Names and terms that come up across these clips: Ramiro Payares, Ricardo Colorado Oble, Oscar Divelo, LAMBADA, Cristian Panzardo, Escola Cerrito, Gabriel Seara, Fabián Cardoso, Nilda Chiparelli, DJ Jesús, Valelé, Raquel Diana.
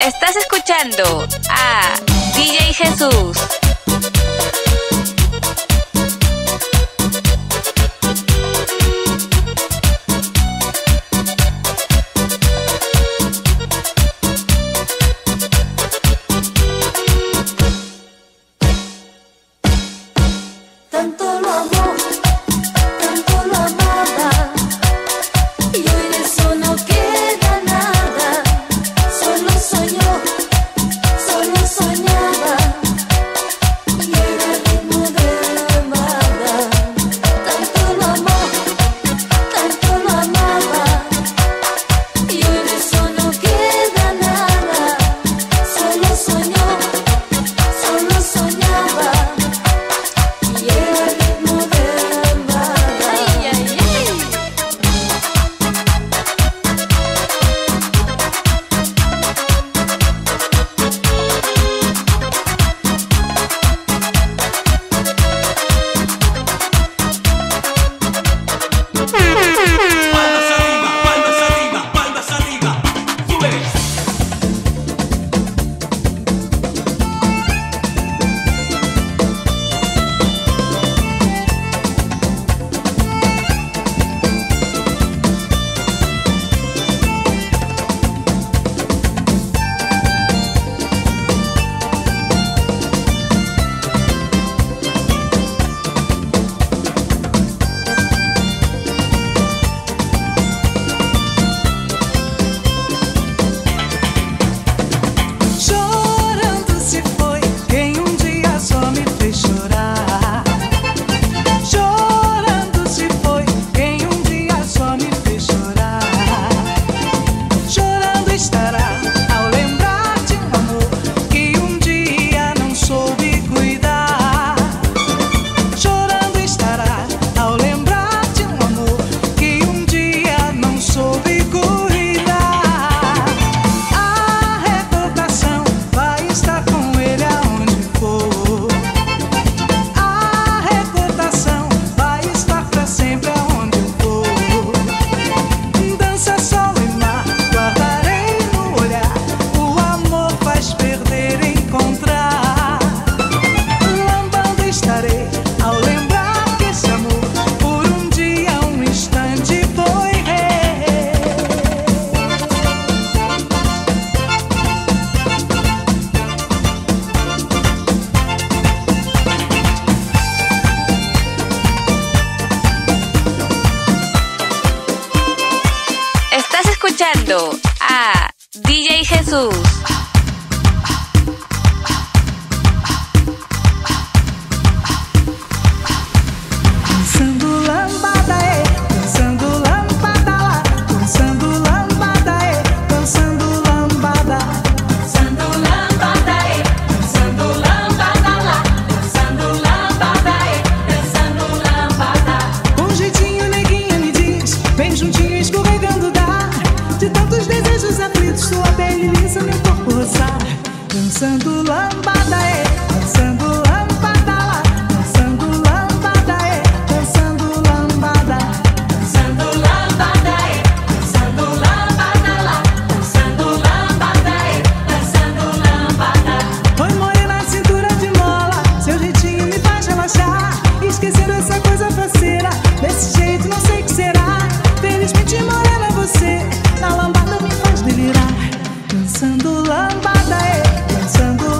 Estás escuchando a DJ Jesús. Tanto lo amo, tanto lo amaba, y hoy de eso no queda nada. Solo soñó, solo soñaba, y era ritmo de la amada. Tanto lo amó, tanto lo amaba, y hoy de eso no queda nada. Solo soñó, solo soñaba. Escuchando a DJ Jesús. Dançando lambada, é, dançando lambada lá, dançando lambada, é, dançando lambada, dançando lambada, é, dançando lambada lá, dançando lambada, é, dançando lambada. Oi, morena, cintura de mola, seu jeitinho me faz relaxar. Esquecer essa coisa faceira, desse jeito não sei o que será. Felizmente morena você, na lambada me faz delirar. Dançando lambada, é, dançando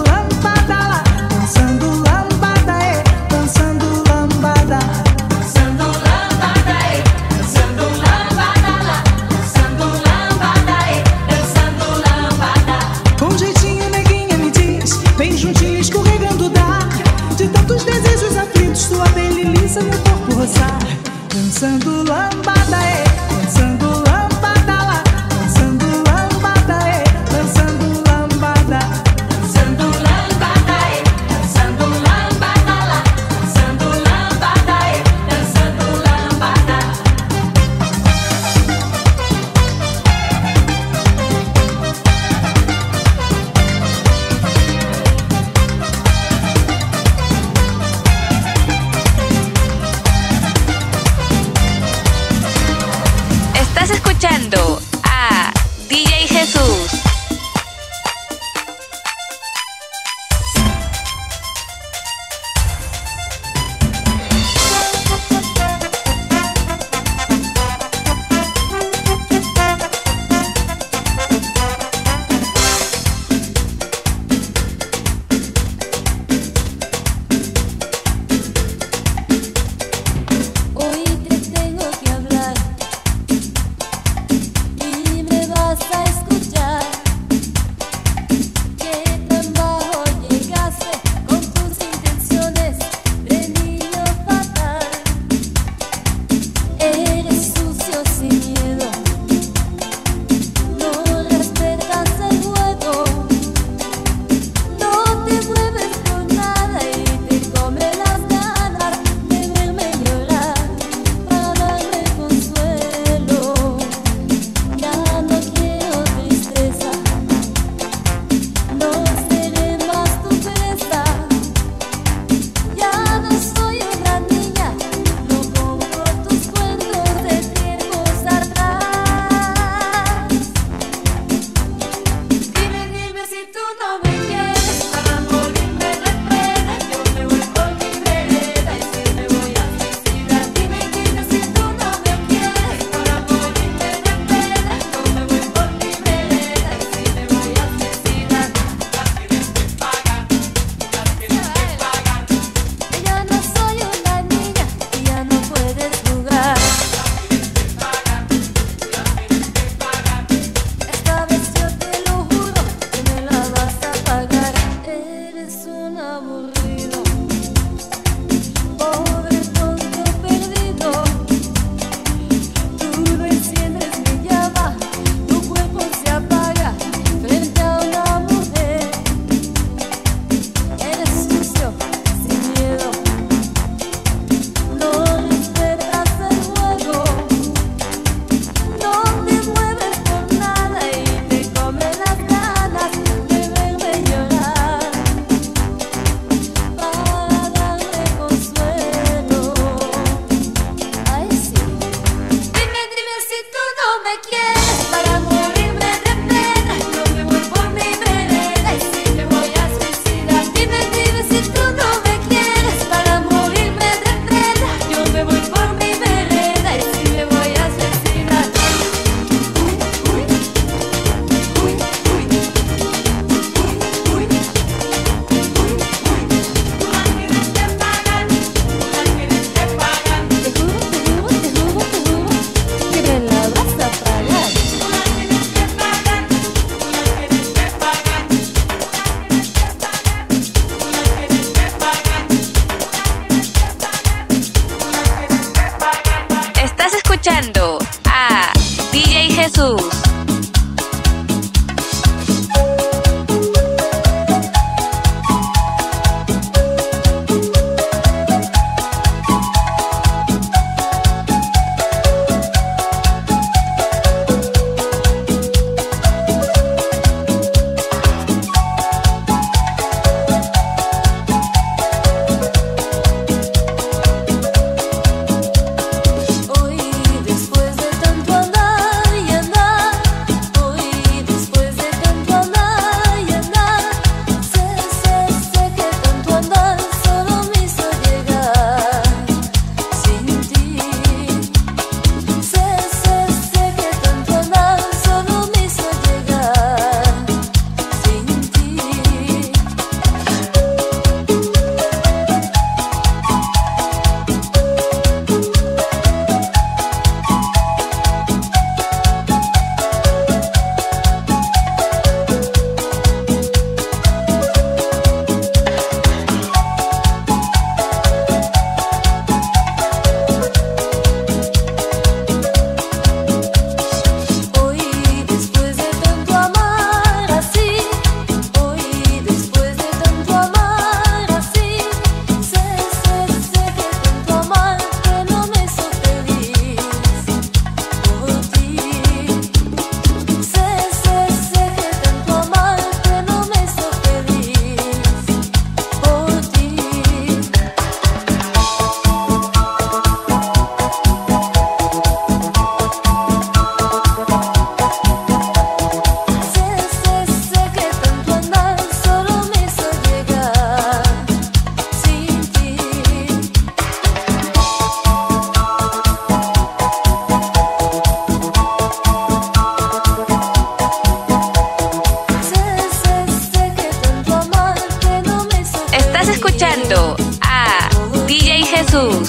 Jesús.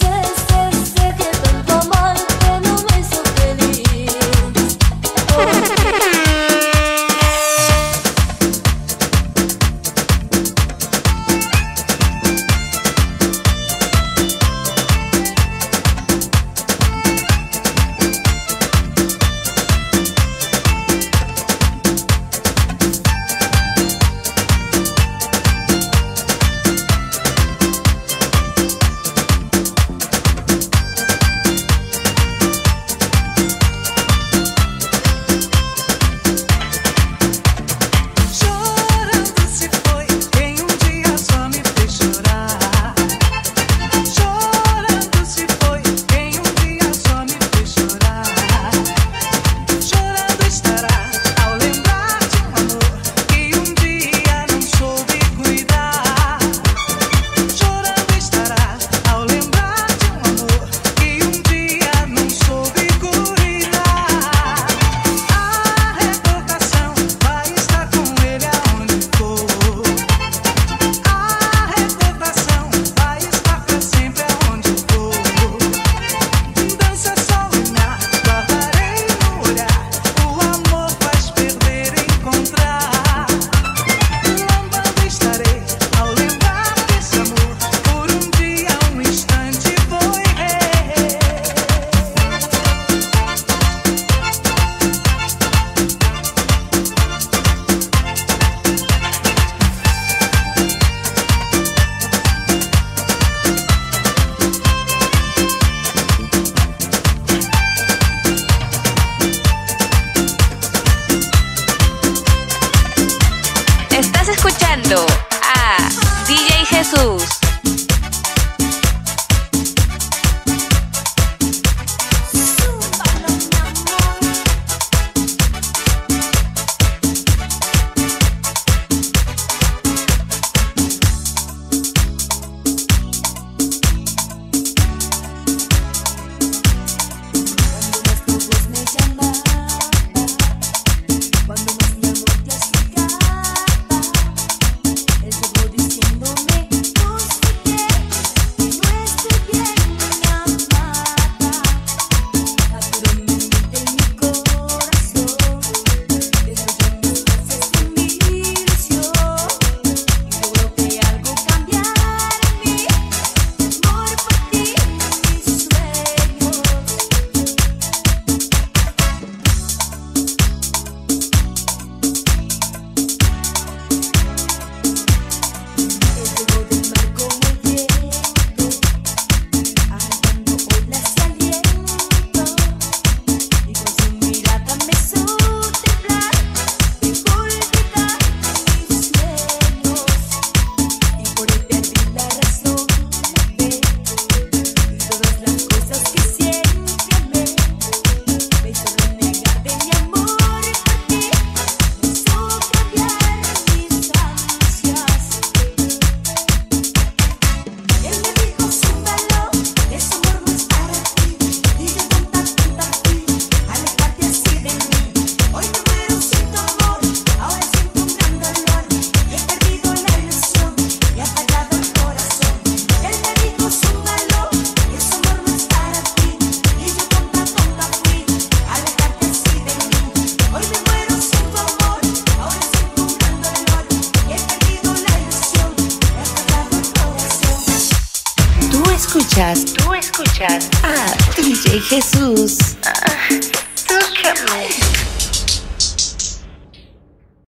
Sé que tanto amarte no me hizo feliz. Estás escuchando a DJ Jesús. Tú escuchas a DJ Jesús. Look at me.